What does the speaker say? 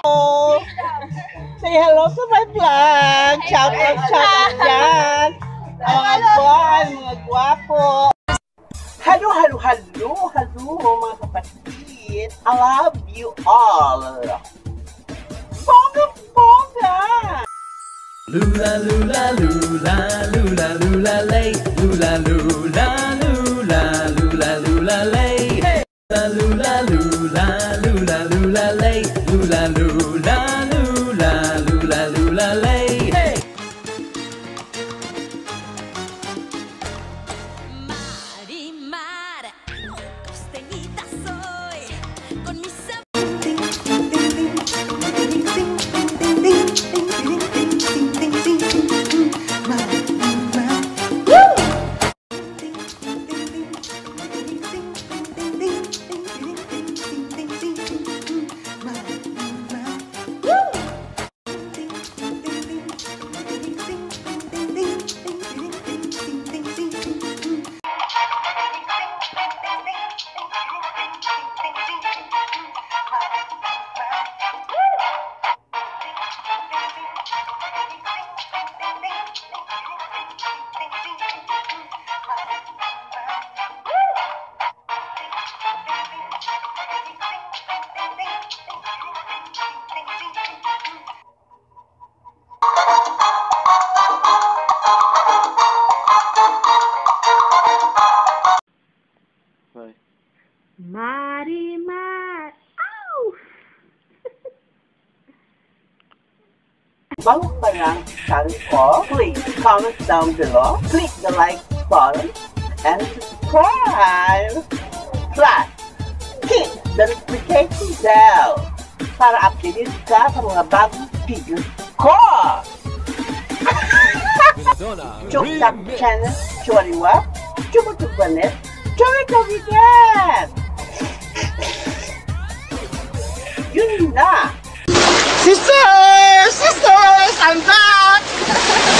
Hello. Say hello to my vlog. Shout out dyan. Ang mga gwapo. Hello mga kapatid. I love you all. Bonga. Lula lula lula lula lula lay. Lula lula lula lula lula lay. Lula lula lula lula lay. Lula lula lula lula lula lay. Marimar. Ow! Bago pa lang channel ko, please comment down below, click the like button, and subscribe. Plus, hit the notification bell para updated ka sa mga bagong videos ko. Choktak Channel, Choriwa, Chumutugbanet, Choritabigan! Yun na! Sisters! Sisters! I'm back!